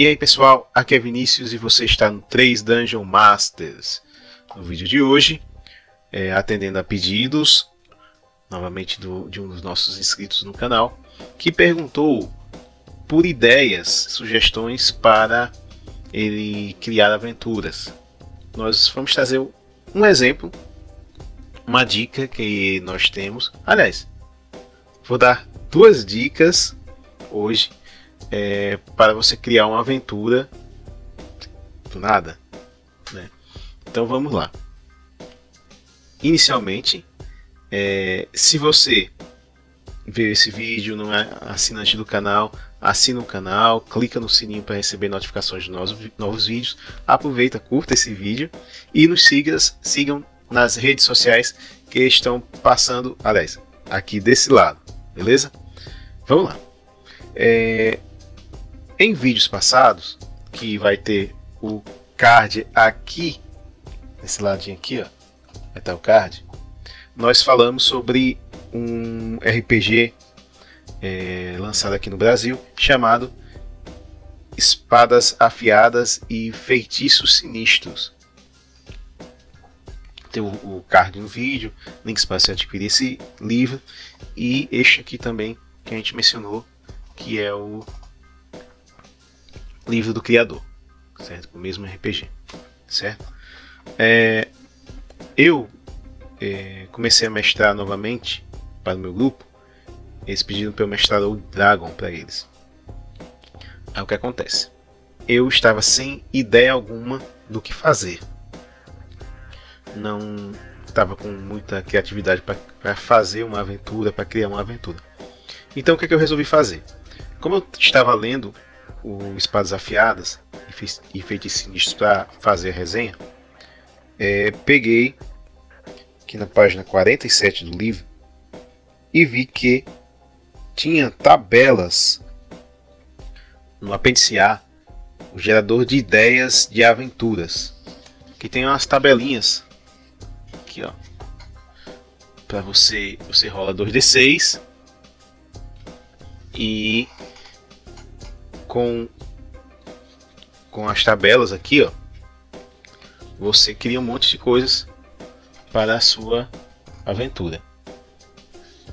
E aí pessoal, aqui é Vinícius e você está no 3 Dungeon Masters. No vídeo de hoje, atendendo a pedidos, novamente de um dos nossos inscritos no canal, que perguntou por ideias, sugestões para ele criar aventuras. Nós vamos trazer um exemplo, uma dica que nós temos. Aliás, vou dar duas dicas hoje. Para você criar uma aventura do nada, né? Então vamos lá. Inicialmente, se você viu esse vídeo, não é assinante do canal, assina o canal, clica no sininho para receber notificações de novos vídeos, aproveita, curta esse vídeo e nos sigam nas redes sociais que estão passando, aliás, aqui desse lado, beleza? Vamos lá. Em vídeos passados, que vai ter o card aqui, nesse ladinho aqui, ó, vai estar o card, nós falamos sobre um RPG lançado aqui no Brasil, chamado Espadas Afiadas e Feitiços Sinistros. Tem o card no vídeo, links para você adquirir esse livro, e este aqui também, que a gente mencionou, que é o Livro do Criador, certo? O mesmo RPG, certo? Eu comecei a mestrar novamente para o meu grupo. Eles pediram para eu mestrar o Dragon para eles. Aí o que acontece? Eu estava sem ideia alguma do que fazer. Não estava com muita criatividade para fazer uma aventura, para criar uma aventura. Então o que eu resolvi fazer? Como eu estava lendo o Espadas Afiadas e Feitiços Sinistros para fazer a resenha, peguei aqui na página 47 do livro e vi que tinha tabelas no apêndice A, o gerador de ideias de aventuras, que tem umas tabelinhas aqui, ó, para você rola 2d6 e com as tabelas aqui, ó, você cria um monte de coisas para a sua aventura,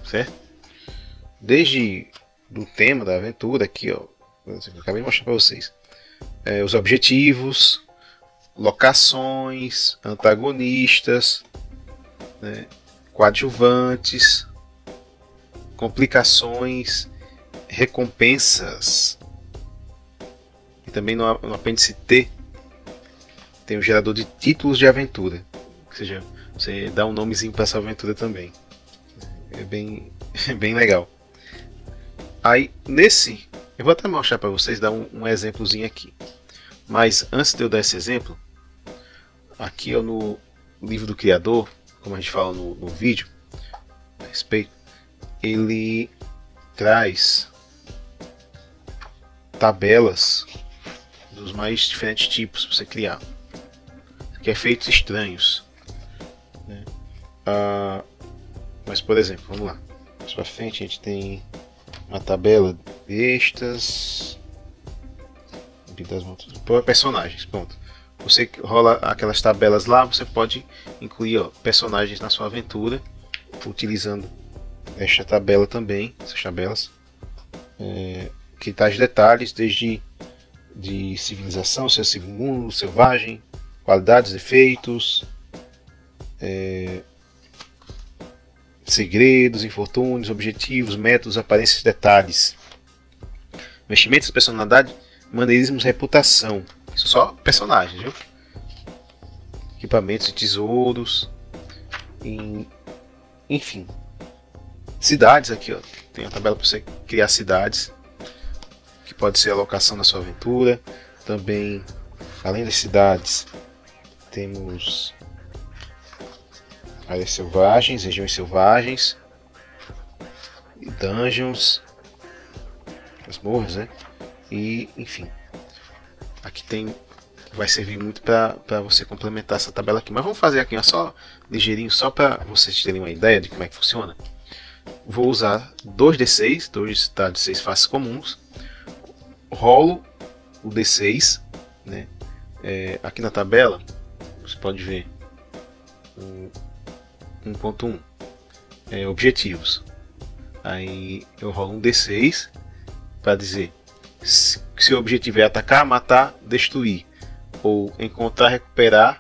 certo? Desde o tema da aventura aqui, ó, eu acabei de mostrar para vocês, os objetivos, locações, antagonistas, né, coadjuvantes, complicações, recompensas. E também no apêndice T tem o gerador de títulos de aventura, ou seja, você dá um nomezinho para essa aventura também. É bem legal. Aí nesse, eu vou até mostrar para vocês, dar um exemplozinho aqui. Mas antes de eu dar esse exemplo, aqui ó, no Livro do Criador, como a gente fala no vídeo, a respeito, ele traz tabelas dos mais diferentes tipos para você criar, que é efeitos estranhos, né? Mas por exemplo, vamos lá, mais para frente a gente tem uma tabela de bestas, das montas, personagens, pronto. Você rola aquelas tabelas lá, você pode incluir, ó, personagens na sua aventura, utilizando esta tabela também, essas tabelas, que traz detalhes desde de civilização, seu civil mundo, selvagem, qualidades, efeitos, segredos, infortúnios, objetivos, métodos, aparências, detalhes, vestimentas, personalidade, maneirismos, reputação. Isso só personagens, viu? Equipamentos e tesouros, enfim. Cidades aqui, ó, tem uma tabela para você criar cidades. Pode ser a locação da sua aventura. Também, além das cidades, temos áreas selvagens, regiões selvagens, dungeons, masmorras, né? E enfim, aqui tem, vai servir muito para você complementar essa tabela aqui. Mas vamos fazer aqui, ó, só ligeirinho, só para vocês terem uma ideia de como é que funciona. Vou usar 2d6, 2 dados de 6 faces comuns. Rolo o D6, né? Aqui na tabela você pode ver o 1.1, objetivos. Aí eu rolo um D6 para dizer se o objetivo é atacar, matar, destruir, ou encontrar, recuperar,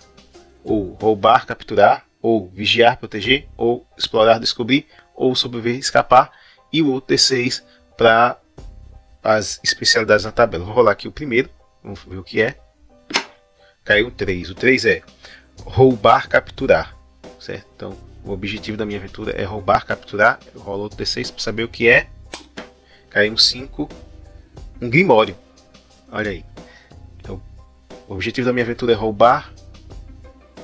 ou roubar, capturar, ou vigiar, proteger, ou explorar, descobrir, ou sobreviver, escapar, e o outro D6 para as especialidades na tabela. Vou rolar aqui o primeiro, vamos ver o que é. Caiu um 3, o 3 é roubar, capturar, certo? Então o objetivo da minha aventura é roubar, capturar. Eu rolo outro D6 para saber o que é. Caiu um 5, um grimório, olha aí. Então, o objetivo da minha aventura é roubar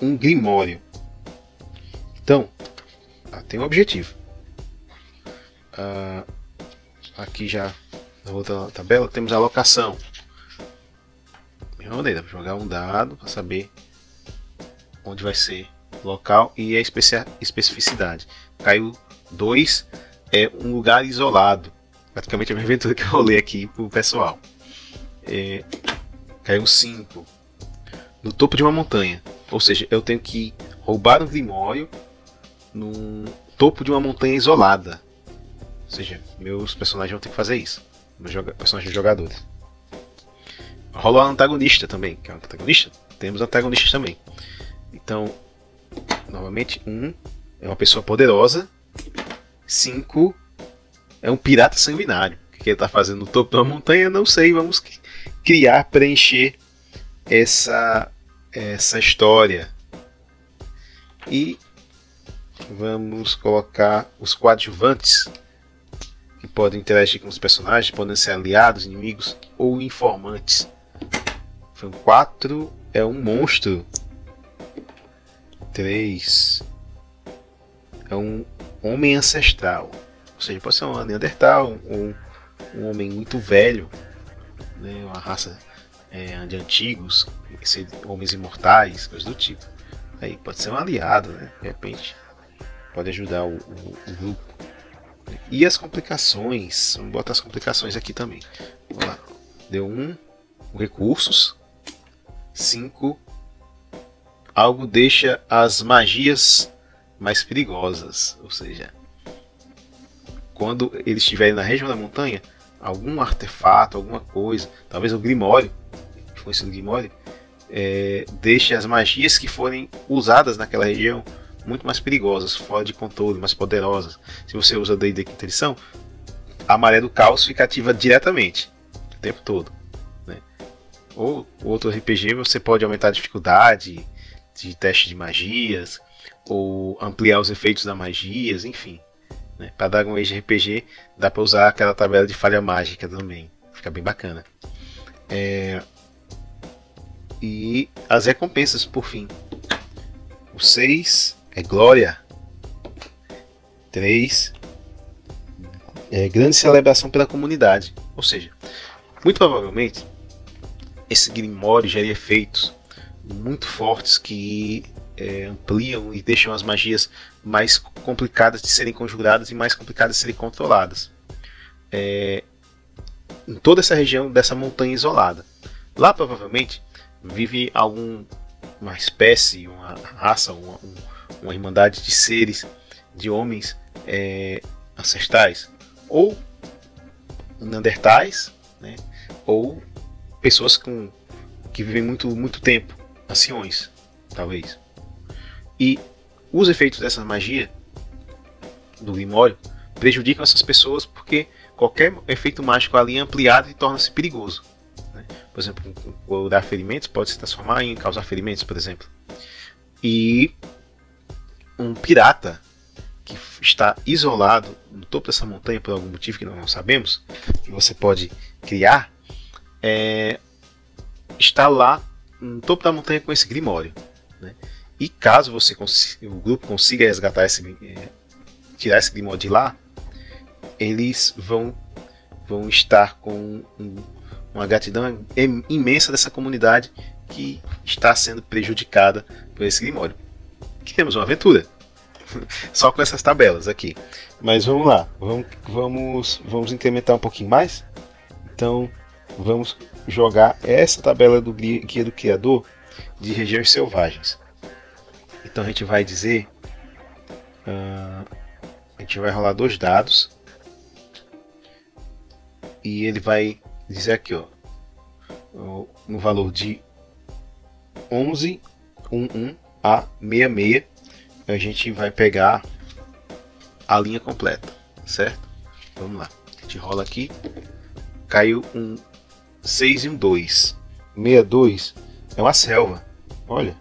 um grimório. Então, tem um objetivo. Aqui já na outra tabela temos a locação. Mesma maneira, vou jogar um dado para saber onde vai ser o local e a especificidade. Caiu 2, é um lugar isolado. Praticamente a minha aventura que eu rolei aqui pro pessoal. Caiu 5, no topo de uma montanha. Ou seja, eu tenho que roubar um grimório no topo de uma montanha isolada. Ou seja, meus personagens vão ter que fazer isso. Meus personagens jogadores. Rola o antagonista também. Que é um antagonista? Temos antagonistas também. Então, novamente, 1 é uma pessoa poderosa. 5 é um pirata sanguinário. O que ele está fazendo no topo de uma montanha? Não sei. Vamos criar, preencher essa história. E vamos colocar os coadjuvantes, que podem interagir com os personagens, podem ser aliados, inimigos ou informantes. Foi um 4, é um monstro. 3 é um homem ancestral. Ou seja, pode ser um neandertal ou um homem muito velho, né? Uma raça de antigos, homens imortais, coisas do tipo. Aí pode ser um aliado, né? De repente pode ajudar o grupo. E as complicações, vamos botar as complicações aqui também. Vamos lá. Deu 1, recursos. 5, algo deixa as magias mais perigosas. Ou seja, quando eles estiverem na região da montanha, algum artefato, alguma coisa, talvez o grimório, que foi esse grimório, deixa as magias que forem usadas naquela região muito mais perigosas, fora de controle, mais poderosas. Se você usa D&D quinta edição, a maré do caos fica ativa diretamente, o tempo todo, né? Ou outro RPG, você pode aumentar a dificuldade de teste de magias, ou ampliar os efeitos da magias, enfim, né? Para Dragon Age RPG dá para usar aquela tabela de falha mágica também, fica bem bacana. E as recompensas, por fim. O 6 é glória. 3 é grande celebração pela comunidade. Ou seja, muito provavelmente esse grimório gera efeitos muito fortes que ampliam e deixam as magias mais complicadas de serem conjuradas e mais complicadas de serem controladas. Em toda essa região dessa montanha isolada. Lá provavelmente vive uma espécie, uma raça, uma irmandade de seres, de homens ancestrais, ou neandertais, né? Ou pessoas que vivem muito tempo, anciões, talvez. E os efeitos dessa magia do grimório prejudicam essas pessoas, porque qualquer efeito mágico ali é ampliado e torna-se perigoso. Por exemplo, curar ferimentos pode se transformar em causar ferimentos, por exemplo. E um pirata que está isolado no topo dessa montanha por algum motivo que nós não sabemos, que você pode criar, está lá no topo da montanha com esse grimório, né? E caso o grupo consiga resgatar tirar esse grimório de lá, eles vão estar com uma gratidão imensa dessa comunidade que está sendo prejudicada por esse grimório. Aqui temos uma aventura, só com essas tabelas aqui. Mas vamos lá, vamos incrementar um pouquinho mais. Então, vamos jogar essa tabela do Guia do Criador de regiões selvagens. Então a gente vai dizer, a gente vai rolar dois dados e ele vai dizer aqui, ó, no valor de 11, 11 a 66, a gente vai pegar a linha completa, certo? Vamos lá, a gente rola aqui, caiu um 6 e um 2, 62 é uma selva, olha,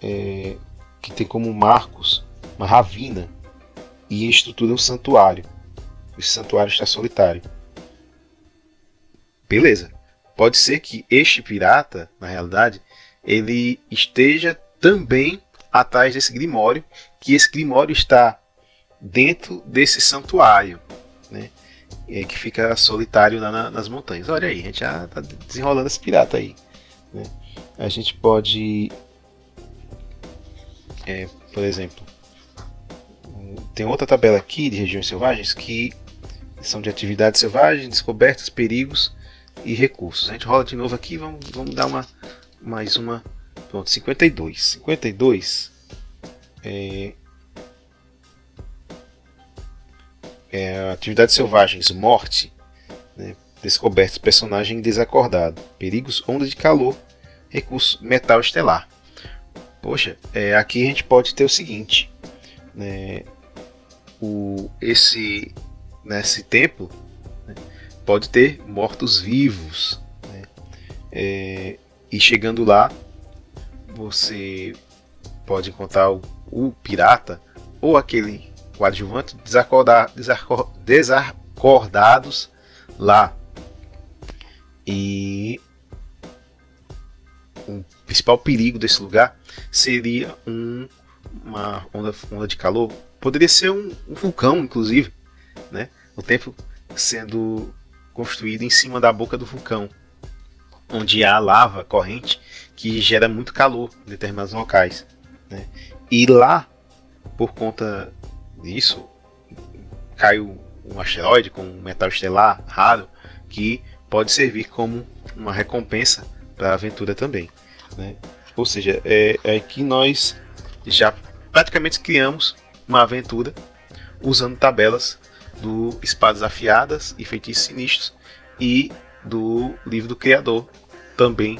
que tem como marcos uma ravina e a estrutura é um santuário, esse santuário está solitário. Beleza, pode ser que este pirata, na realidade, ele esteja também atrás desse grimório, que esse grimório está dentro desse santuário, né? Que fica solitário lá nas montanhas. Olha aí, a gente já está desenrolando esse pirata aí, né? A gente pode, por exemplo, tem outra tabela aqui de regiões selvagens que são de atividades selvagens, descobertas, perigos e recursos. A gente rola de novo aqui, vamos dar uma mais uma. Pronto, 52 atividades selvagens, morte, né? Descobertas, personagem desacordado, perigos, onda de calor, recurso, metal estelar. Poxa, aqui a gente pode ter o seguinte, né? Nesse templo, né? Pode ter mortos-vivos, né? E chegando lá, você pode encontrar o pirata ou aquele coadjuvante desacordados lá. E o principal perigo desse lugar seria uma onda de calor. Poderia ser um vulcão, inclusive, né? O templo sendo construído em cima da boca do vulcão, onde há lava corrente que gera muito calor em determinados locais, né? E lá, por conta disso, caiu um asteroide com um metal estelar raro que pode servir como uma recompensa para a aventura também, né? Ou seja, é que nós já praticamente criamos uma aventura usando tabelas do Espadas Afiadas e Feitiços Sinistros e do Livro do Criador, também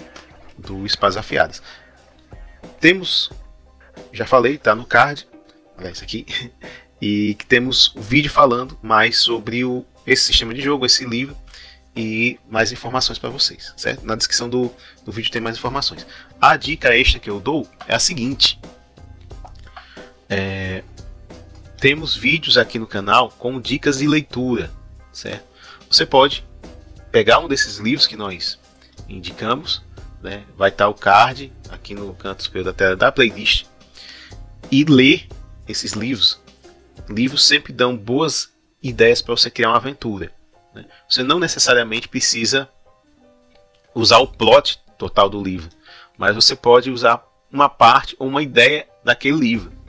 do Espadas Afiadas. Temos, já falei, tá no card, olha isso aqui, e que temos um vídeo falando mais sobre esse sistema de jogo, esse livro, e mais informações para vocês, certo? Na descrição do vídeo tem mais informações. A dica extra que eu dou é a seguinte, temos vídeos aqui no canal com dicas de leitura, certo? Você pode pegar um desses livros que nós indicamos, né? Vai estar o card aqui no canto superior da tela da playlist, e ler esses livros. Livros sempre dão boas ideias para você criar uma aventura, né? Você não necessariamente precisa usar o plot total do livro, mas você pode usar uma parte ou uma ideia daquele livro.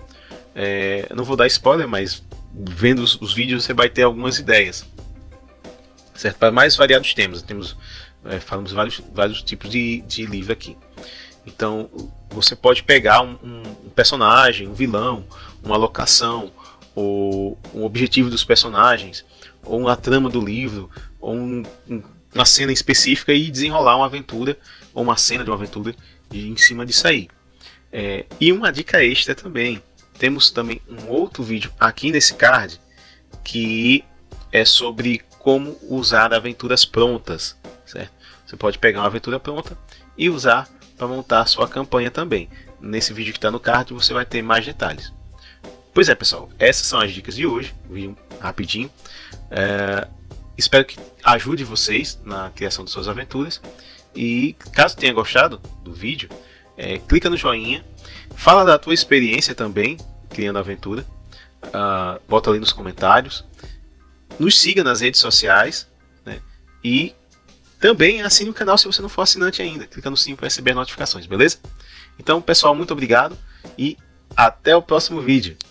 Eu não vou dar spoiler, mas vendo os vídeos você vai ter algumas ideias, certo? Para mais variados temas, falamos vários tipos de livro aqui. Então você pode pegar um personagem, um vilão, uma locação, ou um objetivo dos personagens, ou uma trama do livro, ou uma cena específica e desenrolar uma aventura, ou uma cena de uma aventura em cima disso aí. E uma dica extra também, temos também um outro vídeo aqui nesse card que é sobre como usar aventuras prontas, certo? Você pode pegar uma aventura pronta e usar para montar a sua campanha também. Nesse vídeo que está no card você vai ter mais detalhes. Pois é, pessoal, essas são as dicas de hoje, um vídeo rapidinho. Espero que ajude vocês na criação de suas aventuras. E caso tenha gostado do vídeo, clica no joinha, fala da tua experiência também criando aventura, bota ali nos comentários, nos siga nas redes sociais, né? E também assine o canal se você não for assinante ainda, clica no sininho para receber notificações, beleza? Então, pessoal, muito obrigado e até o próximo vídeo.